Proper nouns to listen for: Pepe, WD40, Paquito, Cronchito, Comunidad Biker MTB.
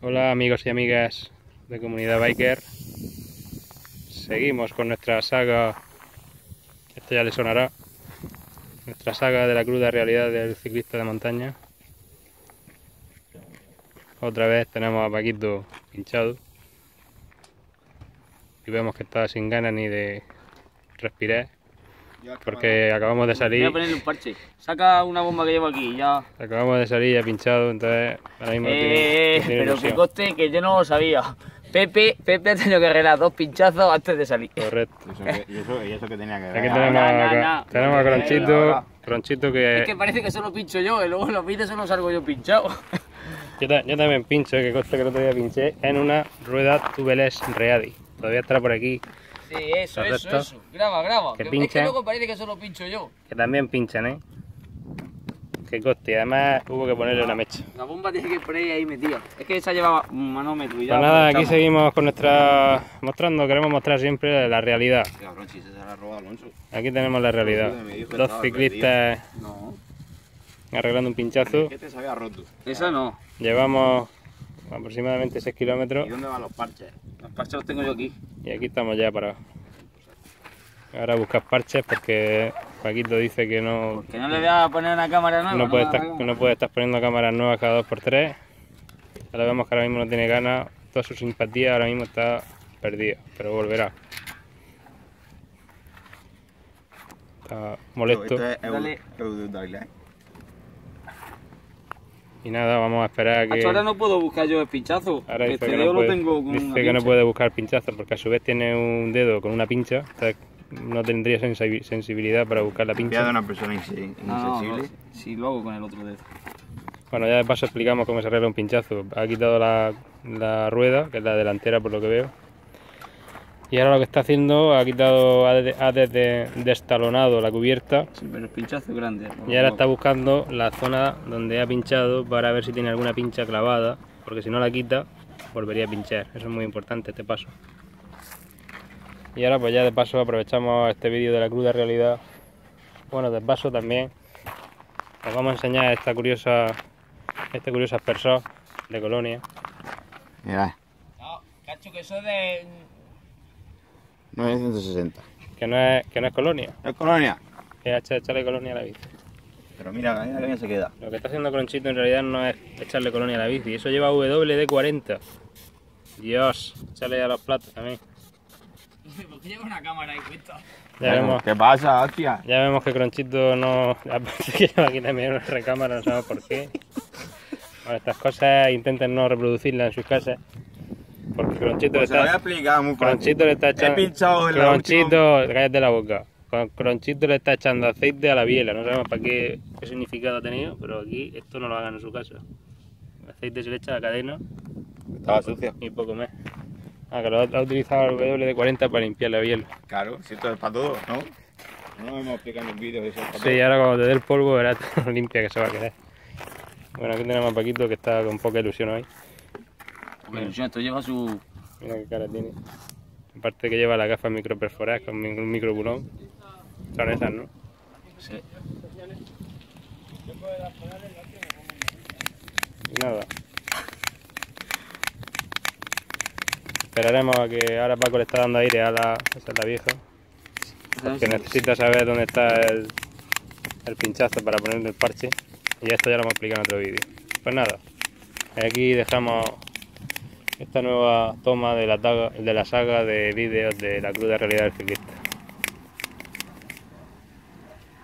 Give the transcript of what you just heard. Hola amigos y amigas de Comunidad Biker. Seguimos con nuestra saga, esto ya le sonará, nuestra saga de la cruda realidad del ciclista de montaña. Otra vez tenemos a Paquito pinchado y vemos que está sin ganas ni de respirar porque acabamos de salir. Voy a ponerle un parche. Saca una bomba que llevo aquí ya. Acabamos de salir ya pinchado, entonces ahora mismo tiene pero ilusión. Que coste que yo no lo sabía. Pepe ha tenido que arreglar dos pinchazos antes de salir. Correcto. ¿Y eso que tenía que ver? Aquí tenemos a Cronchito que... Es que parece que solo pincho yo y luego en los vídeos solo salgo yo pinchado. Yo también pincho, que coste que el otro día pinché en una rueda tubeless ready. Todavía estará por aquí. Sí, eso. Graba. Que pinchen, es que luego parece que solo pincho yo. Que también pinchan, ¿eh? Que coste, además hubo que ponerle una mecha. La bomba tiene que ir por ahí metida. Es que esa llevaba un manómetro y ya. Pues nada, aquí seguimos con nuestra... queremos mostrar siempre la realidad. Aquí tenemos la realidad. Dos ciclistas arreglando un pinchazo. ¿Qué te se había roto? Esa no. Llevamos aproximadamente 6 kilómetros. ¿Y dónde van los parches? Los parches los tengo yo aquí. Y aquí estamos ya para... Ahora buscar parches porque Paquito dice que no... Porque no le voy a poner una cámara nueva. No puede estar poniendo cámaras nuevas cada 2x3. Ahora vemos que ahora mismo no tiene ganas. Toda su simpatía ahora mismo está perdida, pero volverá. Está molesto. Y nada, vamos a esperar a que... Ahora no puedo buscar yo el pinchazo. Ahora dice que no puede, buscar pinchazo porque a su vez tiene un dedo con una pincha. O sea, no tendría sensibilidad para buscar la pincha. De una persona insensible. Sí, lo hago con el otro dedo. Bueno, ya de paso explicamos cómo se arregla un pinchazo. Ha quitado la rueda, que es la delantera por lo que veo. Y ahora lo que está haciendo, ha destalonado la cubierta. Sí, pero el pinchazo es grande. Y ahora está buscando la zona donde ha pinchado para ver si tiene alguna pincha clavada, porque si no la quita, volvería a pinchar. Eso es muy importante, este paso. Y ahora pues ya de paso aprovechamos este vídeo de la cruda realidad. Bueno, de paso también os vamos a enseñar estas curiosas personas de Colonia. Mira. No, cacho, que eso de... 960. Que no es Colonia. Es Colonia. Que es echarle Colonia a la bici. Pero mira que bien se queda. Lo que está haciendo Cronchito en realidad no es echarle Colonia a la bici. Eso lleva WD40. Dios, echarle a los platos también. ¿Por qué lleva una cámara ahí puesta? Ya vemos. ¿Qué pasa, hostia? Ya vemos que Cronchito no... Aparte que lleva aquí también una recámara, no sabemos por qué. Bueno, estas cosas intenten no reproducirlas en sus casas. Porque Cronchito pues le está... Cronchito le está echando... Cállate la boca. Cronchito le está echando aceite a la biela. No sabemos para qué significado ha tenido, pero aquí esto no lo hagan en su casa. El aceite se le echa a la cadena. Estaba sucia. Y poco más. Ah, que lo ha utilizado el WD40 para limpiar la biela. Claro, si esto es para todo, ¿no? No me explican los vídeos eso. Sí, ahora cuando te dé el polvo verás lo limpia que se va a quedar. Bueno, aquí tenemos a Paquito que está con poca ilusión hoy. Mira, esto lleva su... Mira qué cara tiene. Aparte que lleva las gafas microperforadas con un microbulón. Son esas, ¿no? Sí. Y nada. Esperaremos a que ahora Paco le está dando aire a la... Esa es la vieja. Porque necesita saber dónde está el pinchazo para ponerle el parche. Y esto ya lo hemos explicado en otro vídeo. Pues nada. Aquí dejamos... esta nueva toma de la saga de vídeos de la cruda realidad del ciclista.